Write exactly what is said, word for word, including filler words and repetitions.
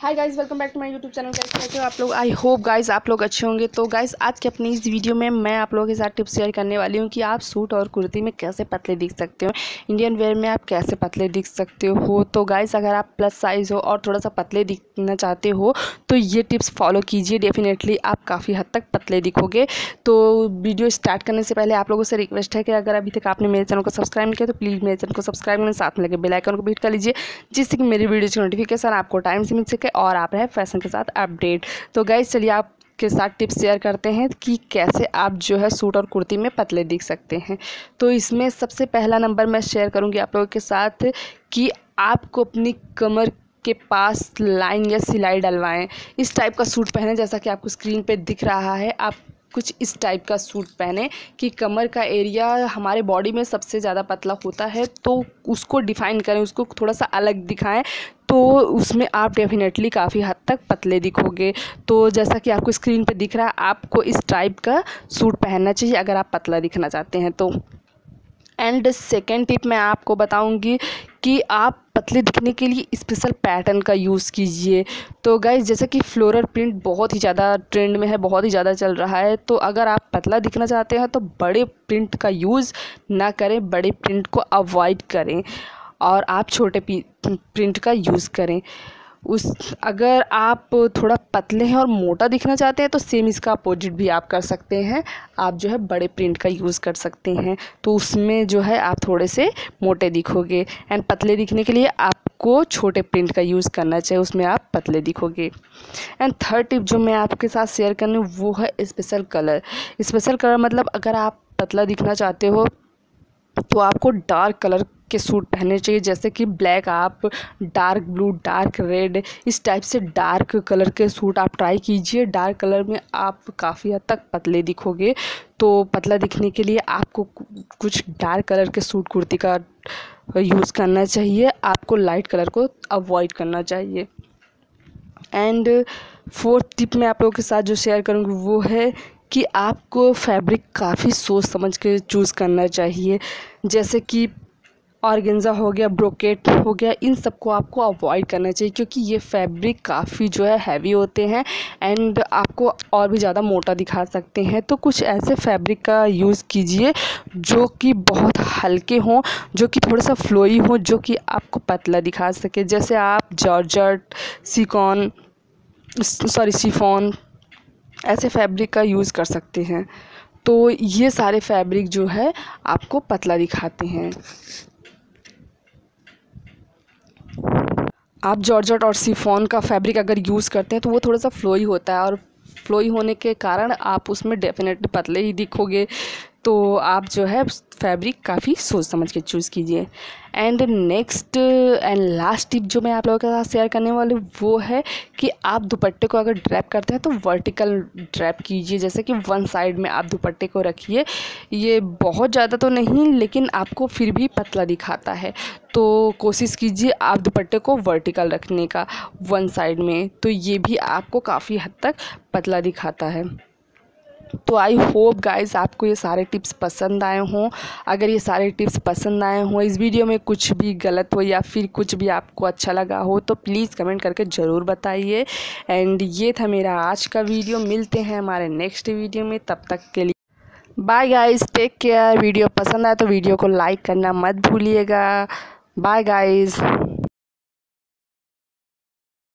Hi guys, welcome back to my YouTube channel. कैसे हो आप लोग? आई होप गाइस आप लोग अच्छे होंगे। तो गाइस आज के अपनी इस वीडियो में मैं आप लोगों के साथ टिप्स शेयर करने वाली हूँ कि आप सूट और कुर्ती में कैसे पतले दिख सकते हो, इंडियन वेयर में आप कैसे पतले दिख सकते हो। तो गाइस अगर आप प्लस साइज़ हो और थोड़ा सा पतले दिखना चाहते हो तो ये टिप्स फॉलो कीजिए, डेफिनेटली आप काफ़ी हद तक पतले दिखोगे। तो वीडियो स्टार्ट करने से पहले आप लोगों से रिक्वेस्ट है कि अगर अभी तक आपने मेरे चैनल को सब्सक्राइब किया तो प्लीज़ मेरे चैनल को सब्सक्राइब करने, साथ में लगे बेल आइकन को हिट कर लीजिए, जिससे कि मेरी वीडियो की नोटिफिकेशन आपको टाइम से मिल सके और आप रहे फैशन के साथ अपडेट। तो गाइस चलिए आपके साथ टिप्स शेयर करते हैं कि कैसे आप जो है सूट और कुर्ती में पतले दिख सकते हैं। तो इसमें सबसे पहला नंबर मैं शेयर करूंगी आप लोगों के साथ कि आपको अपनी कमर के पास लाइन या सिलाई डलवाएं। इस टाइप का सूट पहने जैसा कि आपको स्क्रीन पे दिख रहा है, आप कुछ इस टाइप का सूट पहने कि कमर का एरिया हमारे बॉडी में सबसे ज़्यादा पतला होता है, तो उसको डिफ़ाइन करें, उसको थोड़ा सा अलग दिखाएं, तो उसमें आप डेफिनेटली काफ़ी हद तक पतले दिखोगे। तो जैसा कि आपको स्क्रीन पे दिख रहा है, आपको इस टाइप का सूट पहनना चाहिए अगर आप पतला दिखना चाहते हैं तो। एंड सेकेंड टिप मैं आपको बताऊंगी कि आप पतले दिखने के लिए स्पेशल पैटर्न का यूज़ कीजिए। तो गाइस जैसे कि फ्लोरल प्रिंट बहुत ही ज़्यादा ट्रेंड में है, बहुत ही ज़्यादा चल रहा है, तो अगर आप पतला दिखना चाहते हैं तो बड़े प्रिंट का यूज़ ना करें, बड़े प्रिंट को अवॉइड करें और आप छोटे प्रिंट का यूज़ करें। उस अगर आप थोड़ा पतले हैं और मोटा दिखना चाहते हैं तो सेम इसका अपोजिट भी आप कर सकते हैं, आप जो है बड़े प्रिंट का यूज़ कर सकते हैं, तो उसमें जो है आप थोड़े से मोटे दिखोगे। एंड पतले दिखने के लिए आपको छोटे प्रिंट का यूज़ करना चाहिए, उसमें आप पतले दिखोगे। एंड थर्ड टिप जो मैं आपके साथ शेयर करने वो है स्पेशल कलर। स्पेशल कलर मतलब अगर आप पतला दिखना चाहते हो तो आपको डार्क कलर के सूट पहनने चाहिए, जैसे कि ब्लैक, आप डार्क ब्लू, डार्क रेड, इस टाइप से डार्क कलर के सूट आप ट्राई कीजिए। डार्क कलर में आप काफ़ी हद तक पतले दिखोगे। तो पतला दिखने के लिए आपको कुछ डार्क कलर के सूट कुर्ती का यूज़ करना चाहिए, आपको लाइट कलर को अवॉइड करना चाहिए। एंड फोर्थ टिप मैं आप लोगों के साथ जो शेयर करूँगी वो है कि आपको फैब्रिक काफ़ी सोच समझ के चूज़ करना चाहिए, जैसे कि ऑर्गेन्जा हो गया, ब्रोकेट हो गया, इन सबको आपको अवॉइड करना चाहिए क्योंकि ये फैब्रिक काफ़ी जो है हैवी होते हैं एंड आपको और भी ज़्यादा मोटा दिखा सकते हैं। तो कुछ ऐसे फैब्रिक का यूज़ कीजिए जो कि बहुत हल्के हों, जो कि थोड़ा सा फ्लोई हो, जो कि आपको पतला दिखा सके, जैसे आप जॉर्जेट, सिकॉन, सॉरी शिफॉन, ऐसे फैब्रिक का यूज़ कर सकते हैं। तो ये सारे फैब्रिक जो है आपको पतला दिखाते हैं। आप जॉर्जेट और शिफॉन का फैब्रिक अगर यूज़ करते हैं तो वो थोड़ा सा फ्लोई होता है और फ्लोई होने के कारण आप उसमें डेफिनेटली पतले ही दिखोगे। तो आप जो है फैब्रिक काफ़ी सोच समझ के चूज़ कीजिए। And next and last tip जो मैं आप लोगों के साथ शेयर करने वाली वो है कि आप दुपट्टे को अगर ड्रैप करते हैं तो वर्टिकल ड्रैप कीजिए, जैसे कि वन साइड में आप दुपट्टे को रखिए। ये बहुत ज़्यादा तो नहीं लेकिन आपको फिर भी पतला दिखाता है, तो कोशिश कीजिए आप दुपट्टे को वर्टिकल रखने का वन साइड में, तो ये भी आपको काफ़ी हद तक पतला दिखाता है। तो आई होप गाइज़ आपको ये सारे टिप्स पसंद आए हों। अगर ये सारे टिप्स पसंद आए हों, इस वीडियो में कुछ भी गलत हो या फिर कुछ भी आपको अच्छा लगा हो तो प्लीज़ कमेंट करके ज़रूर बताइए। एंड ये था मेरा आज का वीडियो, मिलते हैं हमारे नेक्स्ट वीडियो में, तब तक के लिए bye guys, take care. Video पसंद आए तो वीडियो को लाइक करना मत भूलिएगा। Bye guys.